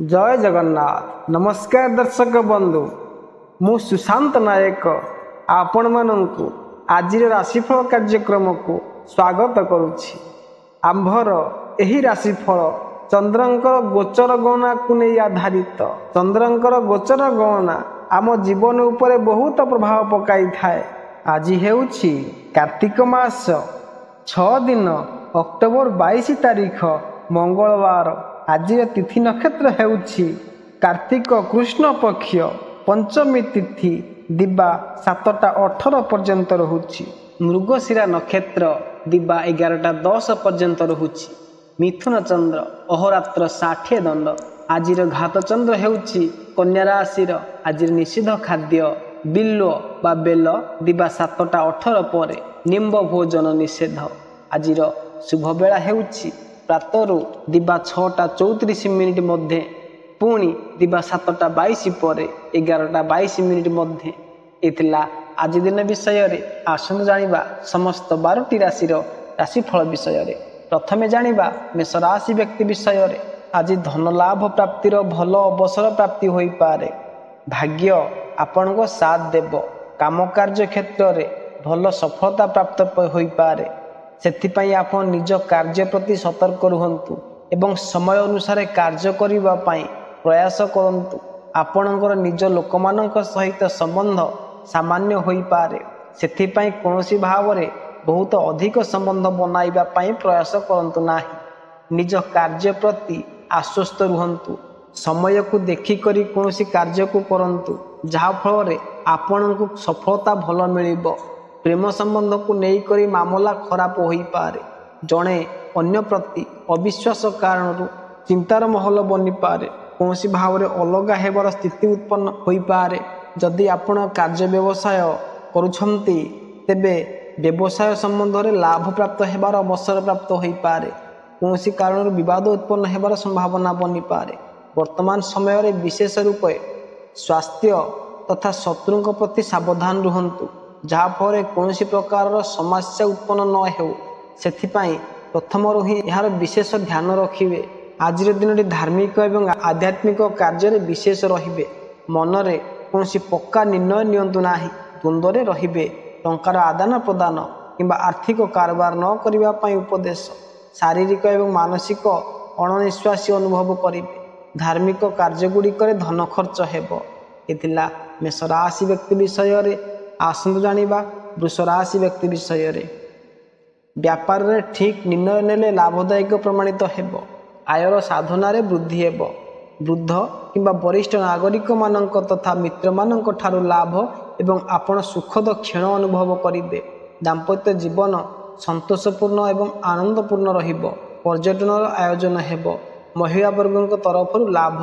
जय जगन्नाथ। नमस्कार दर्शक बंधु, मु सुशांत नायक आपण मानू आजिर राशिफल कार्यक्रम को स्वागत करुच्ची। आंभर यही राशिफल चंद्रंकर गोचर गणना को नहीं आधारित। चंद्रंकर गोचर गणना आम जीवन उपर बहुत प्रभाव पकाई थाए। आज हेउछि कार्तिक मास 6 दिन अक्टोबर 22 तारीख मंगलवार। आज तिथि नक्षत्र हेउछि कार्तिक कृष्ण पक्ष पंचमी तिथि दिबा 7:18 पर्यंत रहुछि। मृगशिरा नक्षत्र दिबा 11:10 पर्यंत रहुछि। मिथुन चंद्र अहोरात्र 60 दंड। आज घात चंद्र हेउछि कन्या राशि। आज निषिद्ध खाद्य बिल्व बा बेल दिबा 7:18 पर निम्ब भोजन निषेध। आज शुभ बेला हेउछि प्रातरू दिबा 6:34 मध्य पुणी दिबा 7:22 पर 11:22 मध्य। एथिला आज दिन विषय रे आसंत जानिबा समस्त 12 राशि राशिफल विषय रे। प्रथमे जानिबा मेष राशि व्यक्ति विषय रे। आज धन लाभ प्राप्ति रो भलो अवसर प्राप्ति होई पारे। भाग्य आपण को साथ देबो। काम कार्य क्षेत्र रे भलो सफलता प्राप्त होई पारे। सेथिपाई आपण निज कार्य प्रति सतर्क रुहंतु एवं समय अनुसार कार्य करिबा पाई प्रयास करंतु। आपणकर निज लोकमाननक सहित संबंध सामान्य होई पारे। सेथिपाई कोनोसी भावरे बहुत अधिक संबंध बनाइबा पाई प्रयास करंतु नाही। निज कार्य प्रति आश्वस्त रुहंतु। समय को देखि करी कोनोसी कार्य को करंतु जहा फल रे आपणनकु सफलता भलो मिलिबो। प्रेम संबंध को लेकर मामला खराब हो पारे। जड़े अन्य प्रति अविश्वास कारण चिंतार महल बनी पारे। कौन भाव में अलग होबार स्थिति उत्पन्न हो पारे। जदि आप कार्य व्यवसाय करुँच तेबे व्यवसाय संबंध में लाभ प्राप्त होबार अवसर प्राप्त हो पारे। कौन कारण विवाद उत्पन्न होबार संभावना बनी पारे। वर्तमान समय रे विशेष रूपे स्वास्थ्य तथा शत्रुओं प्रति सावधान रुहंतु जहाँफल कौनसी प्रकार समस्या उत्पन्न न हो। सेथिपाई प्रथम रू ही यार विशेष ध्यान रखिए। आज दिन धार्मिक एवं आध्यात्मिक कार्य विशेष रे। मनरे कौनसी पक्का निर्णय नियंतु नाही। द्वंद्वे रे टंकार आदान प्रदान किंबा आर्थिक कारबार न करिबा पई उपदेश। शारीरिक एवं मानसिक अणनिश्वासी अनुभव करिवे। धार्मिक कार्य गुड़िक धन खर्च हेबो। एथिला मेष राशि व्यक्ति विषय रे। आसंत जानिबा वृष राशि व्यक्ति विषय रे। व्यापार रे ठीक निर्णय नेले लाभदायक प्रमाणित हेबो। आयर साधना रे वृद्धि हेबो। वृद्ध किंबा वरिष्ठ नागरिक मानक तथा मित्र मानक ठारु लाभ एवं आपण सुखद क्षण अनुभव करिवे। दाम्पत्य जीवन संतोषपूर्ण एवं आनंदपूर्ण रहिबो। पर्यटनर आयोजन हेबो। महिला वर्गक तरफरु लाभ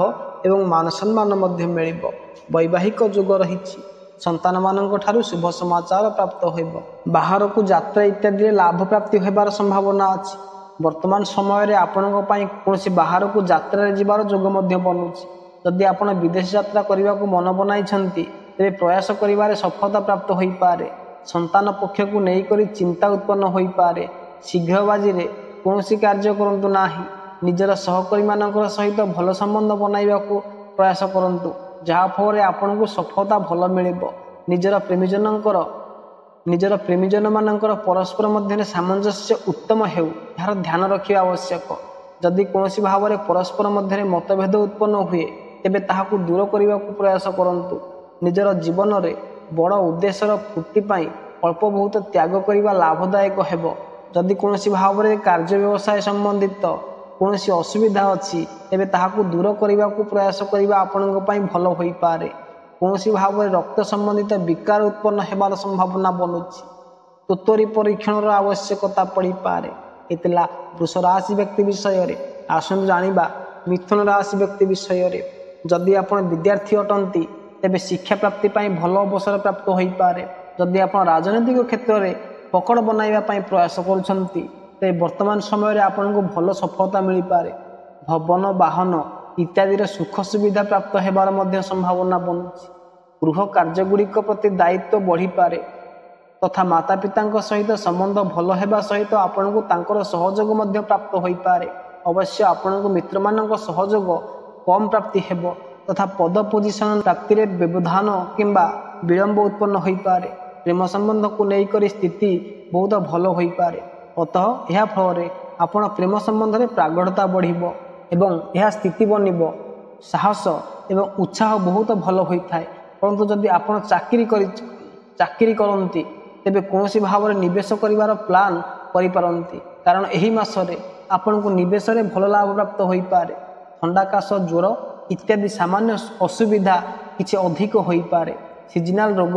एवं मान सम्मान मध्ये मिलिबो। वैवाहिक जुग रहिछि। संतान मानक ठारु शुभ समाचार प्राप्त होइबो। बाहर को यात्रा इत्यादि लाभ प्राप्ति होबार संभावना अछि। वर्तमान समय रे आपनको पाई कोनोसी बाहर को यात्रा रे जिबार जोग मध्ये बनुछि। यदि आपण विदेश यात्रा करिबा को मन बनाइछन्ति तेबे प्रयास करिवार सफलता प्राप्त होई पारे। संतान पक्ष को नै करी चिंता उत्पन्न होई पारे। शीघ्रबाजी रे कोनोसी कार्य करंतु नाही। निजरा सहकर्मी मानकर सहित भलो संबंध बनाइबा को प्रयास करंतु जहाँफल आपण को सफलता भल मिलिबो। निजर प्रेमीजन मानकर परस्पर मध्य सामंजस्य उत्तम हेउ यार ध्यान रखिया आवश्यक। जदि कोनोसी भाव में परस्पर मध्य मतभेद उत्पन्न हुए तेबे ताहाकु दूर करिबा को प्रयास करंतु। निजर जीवन रे बड़ उद्देश्यर पूर्ति पाई अल्प बहुत त्याग करिबा लाभदायक हेबो। जदि कोनोसी भाव में कार्य व्यवसाय संबंधित कोनोसी असुविधा अछि तेबे ताहाकु दूर करिबा को प्रयास करिबा आपनक पई भलो होई पारे। कोनोसी भाव में रक्त संबंधित विकार उत्पन्न हेबार संभावना बनुछि। तोतरी परीक्षण रो आवश्यकता पड़ी पारे। एतला वृष राशि व्यक्ति विषय रे। आसन जानिबा मिथुन राशि व्यक्ति विषय रे। जदि आपण विद्यार्थी अटंती तेबे शिक्षा प्राप्ति पई भलो अवसर प्राप्त होई पारे। जदि आपण राजनीतिक क्षेत्र रे पकड़ बनाइबा पई प्रयास करूछन्ती ते वर्तमान समय रे आपन को भलो सफलता मिली पारे। भवन वाहन इत्यादि रे सुख सुविधा प्राप्त हेबार मध्य संभावना बनुछि। गृह कार्य गुड़िक प्रति दायित्व बढ़ी पारे तथा माता पितांक सहित संबंध भल हेबा सहित आपन को तांकर सहयोग मध्य प्राप्त होई पारे। अवश्य आपन को मित्र मानक सहयोग कम प्राप्ति हेबो तथा पद पोजिशन प्राप्ति रे व्यवधान किंबा विलंब उत्पन्न होई पारे। प्रेम संबंध को लेकर स्थिति बहुत भल होई पारे। अतः यह फल रे आपण प्रेम संबंध रे प्रागढ़ता बढ़िबो एवं यह स्थिति बनिबो साहस एवं उत्साह बहुत भल होई थाए। परंतु जदि आपण चाकरी करंती तेबे कोनोसी भाव रे निवेश करिवार प्लान करि पारंती, कारण एही मास रे आपण को निवेश रे भल लाभ प्राप्त होई पारे। ठंडा काश ज्वर इत्यादि सामान्य असुविधा किसी अधिक होई पारे। सीजनल रोग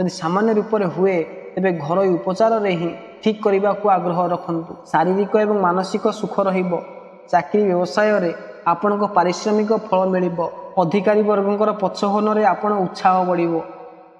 यदि सामान्य रूप से हुए तेबे घरोई उपचार रे ही ठीक करबा को आग्रह रखंतु। शारीरिक एवं मानसिक सुख रहिबो। चाकरी व्यवसाय रे आपण को पारिश्रमिक फल मिलिबो। अधिकारी वर्गंकर प्रोत्साहन रे आपण उत्साह बढ़िबो।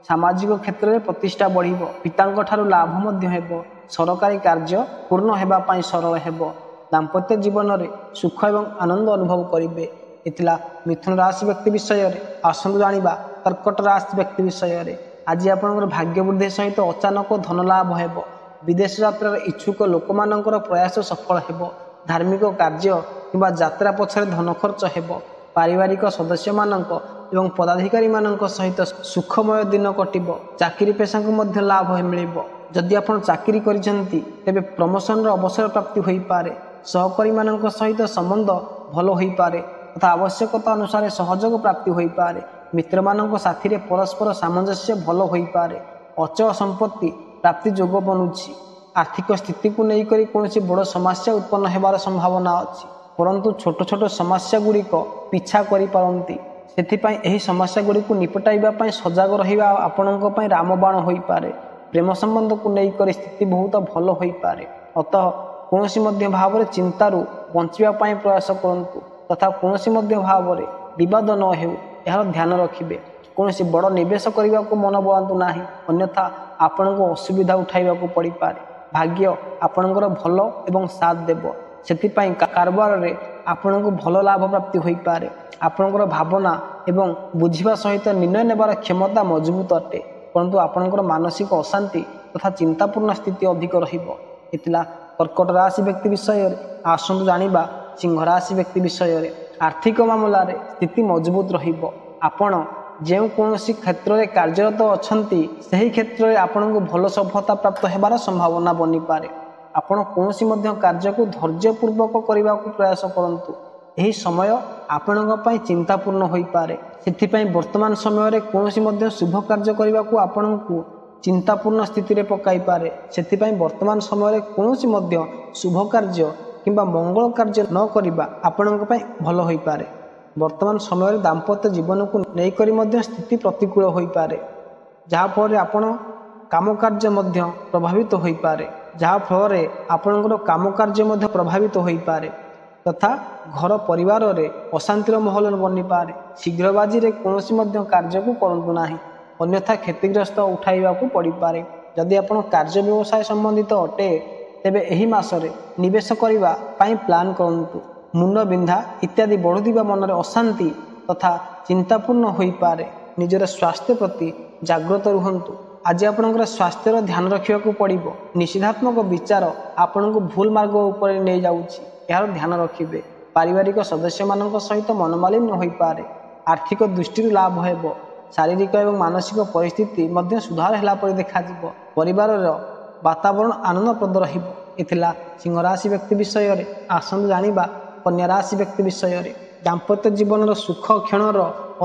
सामाजिक क्षेत्र में प्रतिष्ठा बढ़िबो। पितांक ठारु लाभ मध्य हेबो। सरकारी कार्य पूर्ण हेबा पाई सरल हेबो। दाम्पत्य जीवन रे सुख एवं आनंद अनुभव करिवे। इतला मिथुन राशि व्यक्ति विषय रे आसंतु जानिबा। कर्कट राशि व्यक्ति विषय रे आज आपनकर भाग्य वृद्धि सहित अचानक धन लाभ हेबो। विदेश यात्रा रे इच्छुक लोकमानकर प्रयास सफल हेबो। धार्मिक कार्य किंबा यात्रा पछरे धन खर्च हेबो। पारिवारिक सदस्य मानक एवं पदाधिकारी मानक सहित सुखमय दिन कटिबो। चाकरी पेशा को मध्य लाभ मिलिबो। जदि आपण चाकरी करिसेंती तेबे प्रमोशन रो अवसर प्राप्ति होई पारे। सहकर्मी मानक सहित संबंध भलो होई पारे तथा आवश्यकता अनुसार सहयोग प्राप्ति होई पारे। मित्र मानक साथी रे परस्पर सामंजस्य भलो होई पारे। अचल संपत्ति प्राप्ति जोग बनुछि। आर्थिक स्थिति को लेकर कोनोसी बड़ समस्या उत्पन्न हेबार संभावना अछि। परंतु छोट छोट समस्या गुड़िक पीछा करिपारंती। सेथिपाई एही समस्या गुड़िक निपटाइबा पाई सजग रहिबा आपणनक पाई रामबाण होई पारे। प्रेम संबंध को लेकर स्थिति बहुत भल होई पारे। अतः कोनोसी मध्य भाव रे चिंतारू बंचिबा पाई प्रयास करंतु तथा कोनोसी मध्य भाव रे विवाद न हेउ यार ध्यान रखिबे। कोनोसी बड़ निवेश करिबा को मन बळांतु नाही, अन्यथा आपणको असुविधा उठाइबा को पड़ी पारे। भाग्य आपणकर भल एवं साथ देबो। सेथिपाई कारोबार रे आपण को भल लाभ प्राप्ति होई पारे। आपणकर भावना एवं बुझिबा सहित निर्णय नेबार क्षमता मजबूत अटे। परंतु आपणकर मानसिक अशांति तथा चिंतापूर्ण स्थिति अधिक रहिबो। इतला कर्कट राशि व्यक्ति विषय रे आसंतु जानिबा। सिंह राशि व्यक्ति विषय रे आर्थिक मामला रे स्थिति मजबूत रहिबो। आपण जेउ कोनोसी क्षेत्र रे कार्यरत अछंती सेही क्षेत्र रे आपण को भल सफलता प्राप्त हेबार संभावना बनि पारे। आपण कोनोसी मध्य कार्य को धैर्यपूर्वक करबा को प्रयास करंतु। एही समय आपणक पाई चिंतापूर्ण होई पारे। सेथिपाई वर्तमान समय रे कोनोसी मध्य शुभ कार्य करबा को आपणक चिंतापूर्ण स्थिति रे पकाई पारे। सेथिपाई वर्तमान समय रे कोनोसी मध्य शुभ कार्य किंबा मंगल कार्य न करबा आपणक पाई भल होई पारे। वर्तमान समय रे दाम्पत्य जीवन को नै करी मध्य स्थिति प्रतिकूल होई पारे, जहा फल रे आपण काम कार्य मध्य प्रभावित होई पारे। जहा फल रे आपणकर काम कार्य मध्य प्रभावित होई पारे तथा घर परिवार रे अशांतिर माहौल बनि पारे। शीघ्रबाजी रे कोनोसी मध्य कार्य को करंतु नाही, अन्यथा क्षतिग्रस्त उठाइबा को पड़ी पारे। जदि आपण कार्य व्यवसाय संबंधित अटे तेबे एही मास रे निवेश करिबा पाई प्लान करंतु। मुंड बिंधा इत्यादि बढ़ुतिबा मन रे अशांति तथा चिंतापूर्ण होई पारे। निजर स्वास्थ्य प्रति जागृत रहंतु। आज आपणकर स्वास्थ्यर ध्यान रखा पड़ो। निषेधात्मक विचार आपण को भूल मार्ग उपर नहीं जाऊँगी, यार ध्यान रखिए। पारिवारिक सदस्य मान सहित मनमालिन्य हो पारे। आर्थिक दृष्टि लाभ हेब। शारीरिक एवं मानसिक परिस्थिति मध्य सुधार हेलापर देखाजिबो। परिवार वातावरण आनंदप्रद रहिबो। इतला सिंह राशि व्यक्ति विषय रे आसंतु जानिबा। कन्या राशि व्यक्ति विषय रे दाम्पत्य जीवन सुख क्षणर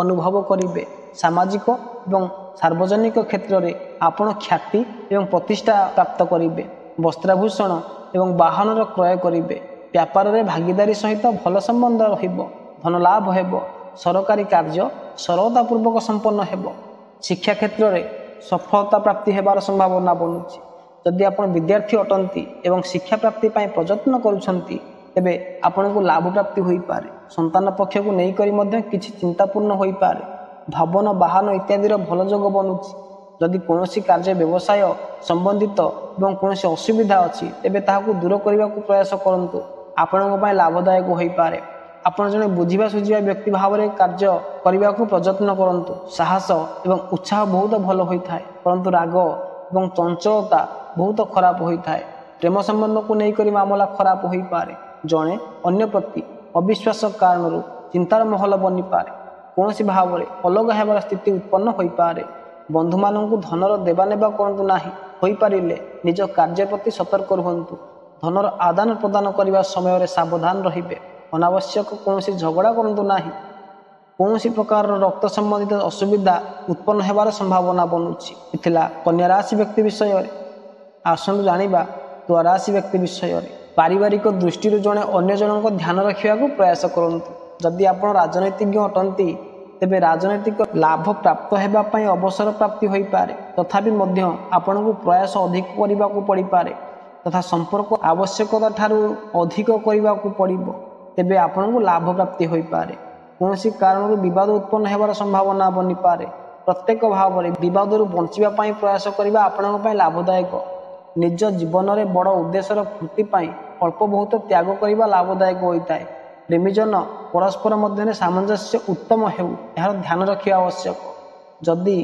अनुभव करिवे। सामाजिक एवं सार्वजनिक क्षेत्र में आपण ख्याति एवं प्रतिष्ठा प्राप्त करिवे। वस्त्राभूषण एवं वाहनर क्रय करिवे। व्यापार रे भागीदारी सहित भल संबंध रहिबो। धन लाभ हेबो। सरकारी कार्य सरलतापूर्वक संपन्न हेबो। शिक्षा क्षेत्र में सफलता प्राप्ति हेबार संभावना बनुछि। जदि आपण विद्यार्थी अटंती एवं शिक्षा प्राप्ति पाई प्रयत्न करुछंती तेबे आपण को लाभ प्राप्ति होई पारे। संतान पक्ष को नहीं करी मध्य किछि चिंतापूर्ण होई पारे। भवन वाहन इत्यादि भल जोग बनुछि। जदि कोनोसी कार्य व्यवसाय संबंधित एवं कोनोसी असुविधा अछि तेबे ताहाकु दूर करबा को प्रयास करंतु। आपणक पाई लाभदायक होई पारे। आपण जने बुझिबा सुझिबा व्यक्ति भाव रे कार्य करबा को प्रयत्न करंतु। साहस एवं उत्साह बहुत भल होई थाए, परंतु राग एवं चंचलता बहुत खराब होई थाए। प्रेम संबंध को नहीं करी मामला खराब होई पारे। जने अन्य प्रति अविश्वास कारणरू चिंतार महल बनी पारे, कौनसी भाव में अलग होबार स्थिति उत्पन्न हो पारे। बंधु मानू धनर देवानेवा करतु नाही, हो पारे निज कार्य प्रति सतर्क रुहतु। धनर आदान प्रदान करने समय सावधान रहिबे। अनावश्यक कौनसी झगड़ा करतु नाही। कौनसी प्रकार रक्त संबंधित असुविधा उत्पन्न होबार संभावना बनुची। इथिला कन्या राशि व्यक्ति विषय रे आसनु जानिबा। तुला राशि व्यक्ति विषय रे पारिवारिक दृष्टि जड़े अन्य जनक ध्यान रखा प्रयास करतु। जदि आप राजनीतिज्ञ अटंती तेबे राजनैतिक लाभ प्राप्त होगापी अवसर प्राप्ति हो पारे, तथापि मध्य आपण को प्रयास अधिक करने को पड़ पारे तथा संपर्क आवश्यकता ठारू अधिक करने को पड़ो, तेबे आपण को लाभ प्राप्ति हो पारे। कौनसी कारण विवाद उत्पन्न होबार संभावना बनी पारे। प्रत्येक भाव में विवाद बचापी प्रयास करवा आपण लाभदायक। निज जीवन में बड़ उद्देश्य पूर्ति अल्प बहुत त्याग करने लाभदायक होता है। प्रेमीजन परस्पर मध्य सामंजस्य उत्तम हो ध्यान रखा आवश्यक। जदि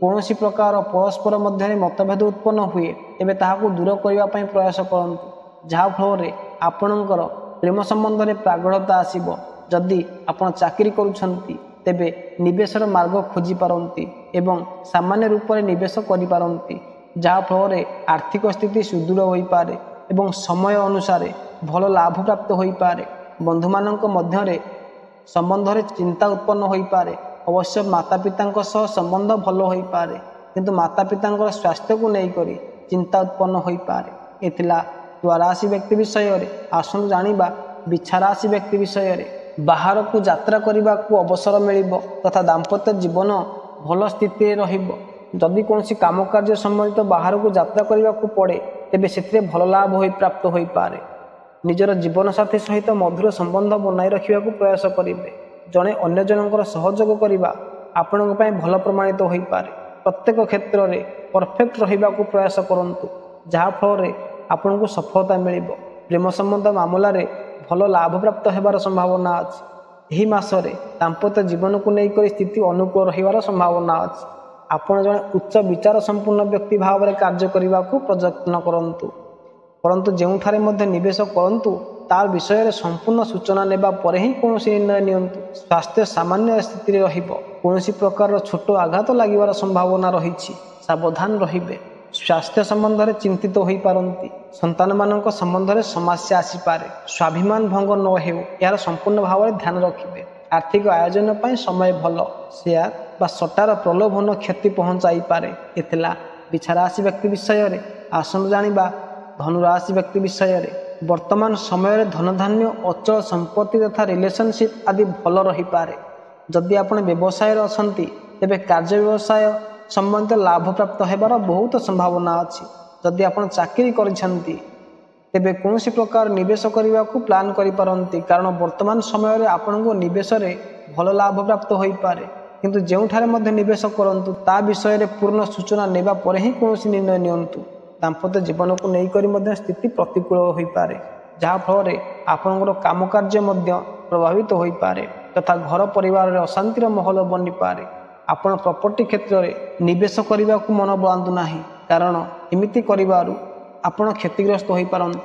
कौनसी प्रकार परस्पर मध्य मतभेद उत्पन्न हुए तेबे ताहाकु दूर करने प्रयास करतु, जहाँफल आपणकर प्रेम संबंध में प्रागढ़ता आसीबो। जदि आपण चाकरी करुछंती तेबे निवेशर मार्ग खोजी पारंती एवं सामान्य रूप से निवेश करि पारंती, जहाँफल आर्थिक स्थिति सुदृढ़ हो पारे एवं समय अनुसार भल लाभ प्राप्त हो पारे। बंधु मानक मध्य संबंध में चिंता उत्पन्न हो पारे। अवश्य माता पिता संबंध भल हो पारे, किंतु माता पिता स्वास्थ्य को लेकर चिंता उत्पन्न हो पारे। एथिला तुला राशि व्यक्ति विषय रे आसनु जानिबा। बिछा राशि व्यक्ति विषय रे बाहर को यात्रा करने को अवसर मिलिबो तथा दाम्पत्य जीवन भल स्थिति रहिबो। जदि कौनसी काम कार्य संबंधित बाहर को यात्रा करने को पड़े तेबे से भल लाभ हो प्राप्त हो पारे। निजर जीवन साथी सहित मधुर संबंध बनाई रखा प्रयास करेंगे। जड़े अगर जनकर सहयोग करने आपण भल प्रमाणित हो पारे। प्रत्येक क्षेत्र में परफेक्ट रहा प्रयास करूँ, जहाँफल आपण को सफलता मिल। प्रेम संबंध मामला रे भल लाभ प्राप्त होबार संभावना अच्छी। यही मसने दाम्पत्य जीवन को लेकर स्थिति अनुकूल रहार संभावना अच्छी। आपण जड़े उच्च विचार संपूर्ण व्यक्ति भाव में कार्य करने को प्रयत्न करूँ, परंतु जेउठारे मध्ये निवेश करंतु तार विषय में संपूर्ण सूचना नेबा पर ही कौन निर्णय नियंतु। स्वास्थ्य सामान्य स्थिति रहिबो। कौनसी प्रकार छोट आघात लागिबार संभावना रहिछि, सावधान रहिबे। स्वास्थ्य संबंध में चिंतित हो पारंती। संतान मानक संबंध में समस्या आसी पारे। स्वाभिमान भंग न हेउ यार संपूर्ण भाव में ध्यान रखिबे। आर्थिक आयोजन पर समय भल। शेयर बा सट्टार प्रलोभन क्षति पहुंचाई पारे। एथिला बिछा राशि व्यक्ति विषय में आसन जानिबा। धनुराशि व्यक्ति विषय में वर्तमान समय रे धनधान्य अचल संपत्ति तथा रिलेशनशिप आदि भल रही पारे। जदि आपण व्यवसाय अछंती तेबे कार्य व्यवसाय संबंधित लाभ प्राप्त होबार बहुत संभावना अछि। जदि आपण चाकरी करिसंती तेबे कौनसी प्रकार निवेश करने को प्लान करि पारंती, कारण वर्तमान समय रे आपण को निवेश रे भल लाभ प्राप्त हो पारे। किंतु जेउठारे मध्ये निवेश करंतु ता विषय रे पूर्ण सूचना नेबा पर ही कौनसी निर्णय नियंतु। दाम्पत्य जीवन को लेकर स्थिति प्रतिकूल हो पारे, जहाँफल आपण काम कार्य प्रभावित हो पारे तथा घर परिवार अशांतिर महल बनी पारे। आपण प्रॉपर्टी क्षेत्र में निवेश करने को मन बढ़ातु नहीं, कारण एमती कर क्षतिग्रस्त हो पारती।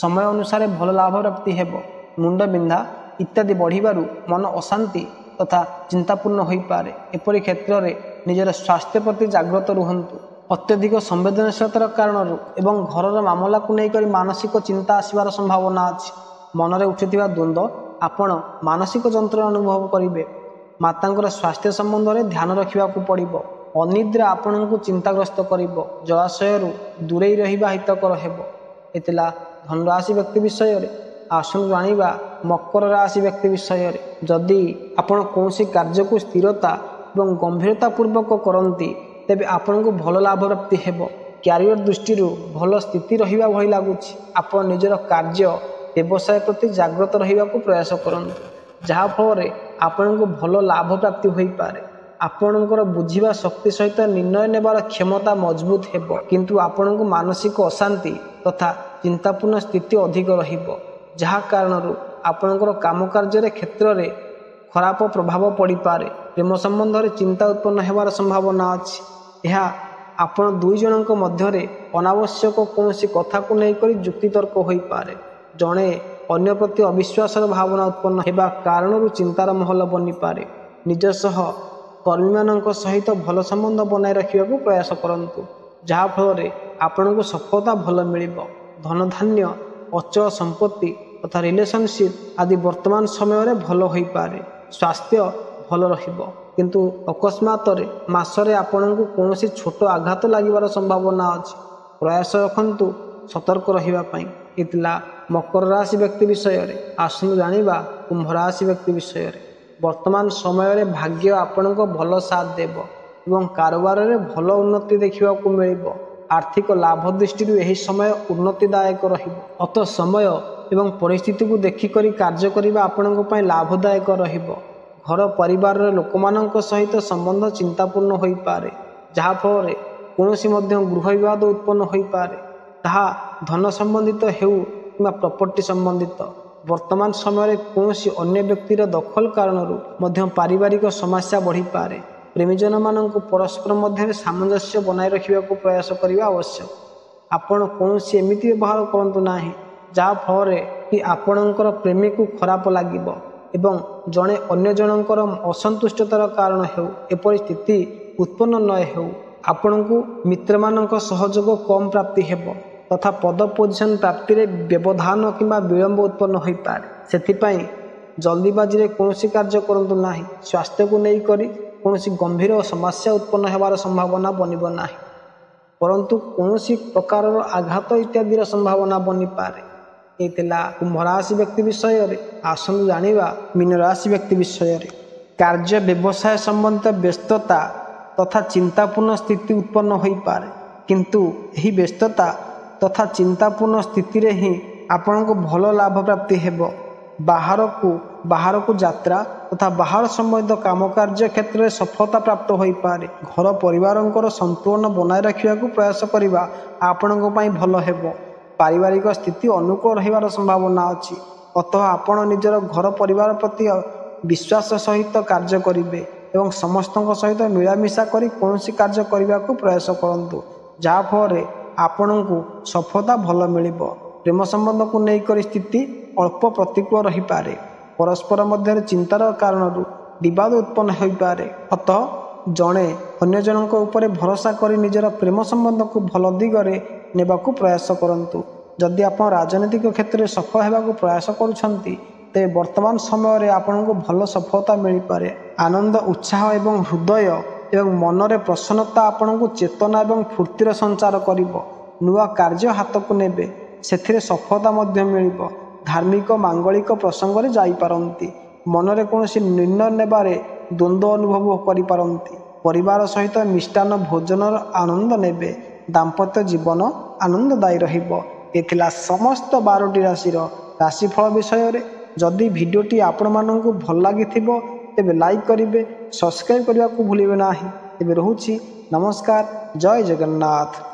समय अनुसार भल लाभ प्राप्ति हेब। मुंड बिंधा इत्यादि बढ़व मन अशांति तथा चिंतापूर्ण हो पारे। एपरि क्षेत्र में निजर स्वास्थ्य प्रति जागृत रुहतु। अत्यधिक संवेदनशीलतार कारण एवं घर मामला को लेकर मानसिक चिंता आसबार संभावना अच्छी। मन में उठी द्वंद्व आपण मानसिक जंत्रणा अनुभव करेंगे। माता स्वास्थ्य संबंध में ध्यान रखा पड़ो। अनिद्रा आपण को चिंताग्रस्त कर। जलाशय दूरे रहा हितकर होगा। धनुराशि व्यक्ति विषय में आसन जाना। मकर राशि व्यक्ति विषय में जदि आपण कौनसी कार्य को स्थिरता एवं गंभीरतापूर्वक करती तेबे आपण को भल लाभ प्राप्ति हेब। क्यारियर दृष्टि भल स्थिति रहा भली लगुच। आप निजर कार्य व्यवसाय प्रति जागृत रहा प्रयास करते, जहाँफल आपण को भल लाभ प्राप्ति हो पारे। आपणकर बुझा शक्ति सहित निर्णय नेबार क्षमता मजबूत हेब, किंतु आपण को मानसिक अशांति तथा चिंतापूर्ण स्थिति अधिक रहिबो, जहाँ कारण आपणकर काम कार्य क्षेत्र में खराब प्रभाव पड़ पारे। प्रेम संबंध में चिंता उत्पन्न होबार संभावना अच्छी। यह आपण दुई जनक मध्य अनावश्यक कौनसी कथा को लेकर युक्तितर्क हो पारे। जड़े अन्य प्रति अविश्वासर भावना उत्पन्न होगा कारण चिंतार महल बनीपे। निजसह कर्मी मान सहित भल संबंध बनाए रखा को प्रयास करूँ जहाँफल आपण को सफलता भल मिल। धनधान्य अचल संपत्ति तथा रिलेशनशिप आदि वर्तमान समय में भल हो पाए। स्वास्थ्य भल रहिबो किंतु अकस्मात मासरे आपण को कौन सी छोट आघात लगे संभावना अच्छी। प्रयास रखु सतर्क रही। इतला मकर राशि व्यक्ति विषय आसनु जाना कुंभ राशि व्यक्ति विषय। वर्तमान समय रे भाग्य आपण को भल साथ देव एवं कारोबार रे भल उन्नति देखा मिल। आर्थिक लाभ दृष्टि यही समय उन्नतिदायक रहिबो। अत समय एवं परिस्थिति को देखिक कार्य करने आपण को लाभदायक रहिबो। घर परिवार लोक मान सहित संबंध चिंतापूर्ण हो पाए जहाँफल कौन सी गृह विवाद उत्पन्न हो पाए। ता धन संबंधित हो कि प्रॉपर्टी संबंधित। वर्तमान समय कौन सी अन्य व्यक्तिर दखल कारण पारिवारिक समस्या बढ़ी पाए। प्रेमीजन मान परस्पर मध्य सामंजस्य बनाए रखा को प्रयास करने आवश्यक। आपण कौन सी एमती व्यवहार करूँ ना जहाँफल कि आपणकर प्रेमी को खराब लगे एवं जड़े अन्य जनकर असंतुष्टतार कारण हो एपरी स्थिति उत्पन्न न हो। आपण को मित्र मान सहयोग कम प्राप्ति हेब तथा पद पोजिशन प्राप्ति रे व्यवधान किंबा विलंब उत्पन्न हो पाए। सेथिपाई जल्दीबाजी रे कौन सी कार्य करूँ ना। स्वास्थ्य को लेकर कौन सी गंभीर समस्या उत्पन्न होवार संभावना बनब ना परंतु कौन सी प्रकार आघात इत्यादि संभावना बनी पाए। एतला कुंभ राशि व्यक्ति विषय। आसनु जाना मीन राशि व्यक्ति विषय। कार्य व्यवसाय संबंधित व्यस्तता तथा चिंतापूर्ण स्थिति उत्पन्न हो पाए किंतु यही व्यस्तता तथा चिंतापूर्ण स्थिति रे ही आपण को भल लाभ प्राप्ति हेबो। बाहर को यात्रा तथा बाहर संबंधित काम कार्य क्षेत्र में सफलता प्राप्त हो पाए। घर परिवार संतुलन बनाए रखा को प्रयास करने आपण को भल हेबो। पारिवारिक स्थिति अनुकूल रहिबार संभावना अछि। अतः आपण निजर घर परिवार प्रति विश्वास सहित कार्य करिवे एवं समस्तक सहित मिलामिशा करी कौन सी कार्य करने को प्रयास करंतु जहाँफल आपण को सफलता भल मिलिबो। प्रेम संबंध को लेकर स्थिति अल्प प्रतिकूल रही पारे। परस्पर मध्य चिंतार कारण बिवाद उत्पन्न हो पारे। अतः जड़े अन्य जनक उपर भरोसा करी निजर प्रेम संबंध को भल दिगरे नेबाकू प्रयास करंतु। जदि आप राजनीतिक क्षेत्र में सफल होगा प्रयास करुछंती ते वर्तमान समय रे आपण को भल सफलता मिल पारे। आनंद उत्साह एवं हृदय एवं मन रे प्रसन्नता आपण को चेतना एवं फूर्तिर संचार करिवो। नुआ कार्य हाथ को नेबे सेथिरे सफलता मध्य मिलिवो। धार्मिक मांगलिक प्रसंग रे जाई पारंती। मन रे कोनोसी निर्णय नेबारे द्वंद्व अनुभव करिपारंती। परिवार सहित मिष्टान भोजनर आनंद नेबे। दाम्पत्य जीवन आनंददायी रहिबो। एथिला समस्त 12टी राशिर राशिफल विषय रे। जदि भिडियोटी आपण माननकु भल लागिथिबो तेबे लाइक करिवे, सब्सक्राइब करबाकु भूलिबे नाही। तेबे रहुछि नमस्कार। जय जगन्नाथ।